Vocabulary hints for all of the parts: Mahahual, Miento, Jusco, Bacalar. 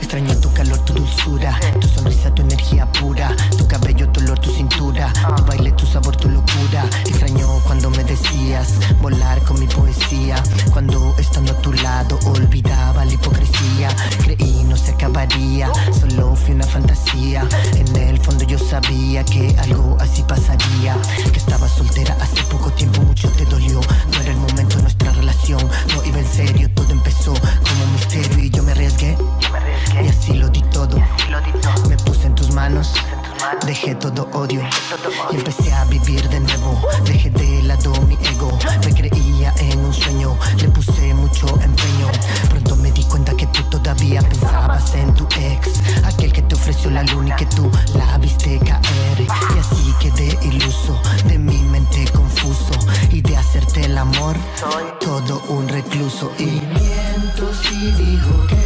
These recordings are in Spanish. Extraño tu calor, tu dulzura, tu sonrisa, tu energía pura, tu cabello, tu olor, tu cintura, tu baile, tu sabor, tu locura. Extraño cuando me decías volar con mi poesía, cuando estando a tu lado olvidaba la hipocresía. Creí no se acabaría, solo fui una fantasía. En el fondo yo sabía que algo así pasaría, que estaba soltera hace poco tiempo, mucho te dolió. No era el momento de nuestra relación, no iba en serio, todo empezó como un misterio y yo me arriesgué. Y así lo di todo, me puse en tus manos, dejé todo odio y empecé a vivir de nuevo. Dejé de lado mi ego, me creía en un sueño, le puse mucho empeño. Pronto me di cuenta que tú todavía pensabas en tu ex, aquel que te ofreció la luna y que tú la viste caer. Y así quedé iluso, de mi mente confuso, y de hacerte el amor, todo un recluso. Y miento si dijo que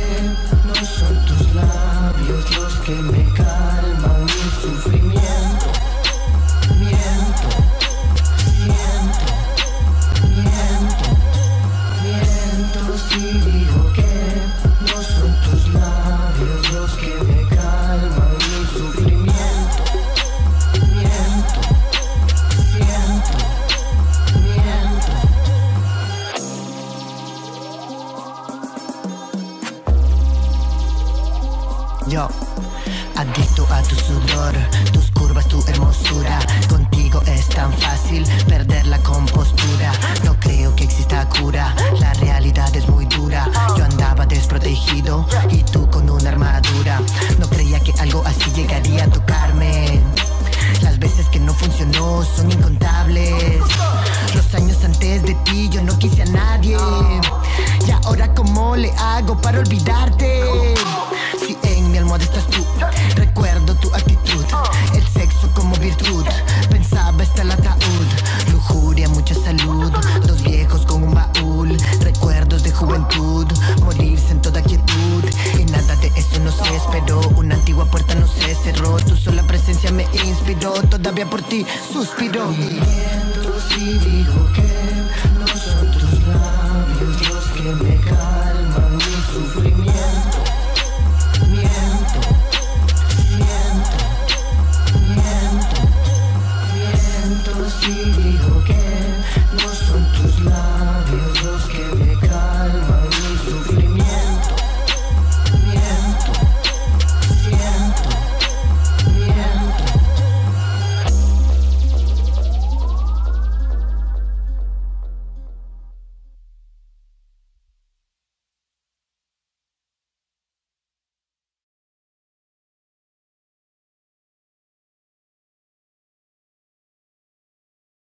son tus labios los que me calman mi sufrimiento. Miento, siento, miento, miento si digo que no son tus labios los que me calman mi sufrimiento. Miento, siento, miento. Yo, adicto a tu sudor, tus curvas, tu hermosura. Contigo es tan fácil perder la compostura. No creo que exista cura, la realidad es muy dura. Yo andaba desprotegido y tú con una armadura. No creía que algo así llegaría a tocarme. Las veces que no funcionó son incontables. Los años antes de ti yo no quise a nadie. Y ahora ¿cómo le hago para olvidarte? Si en mi almohada estás tú, recuerdo tu actitud, el sexo como virtud, pensaba hasta el ataúd. Lujuria, mucha salud, dos viejos con un baúl, recuerdos de juventud, morirse en toda quietud. Y nada de eso no se esperó, una antigua puerta no se cerró, tu sola presencia me inspiró, todavía por ti suspiro. Y miento si digo que no.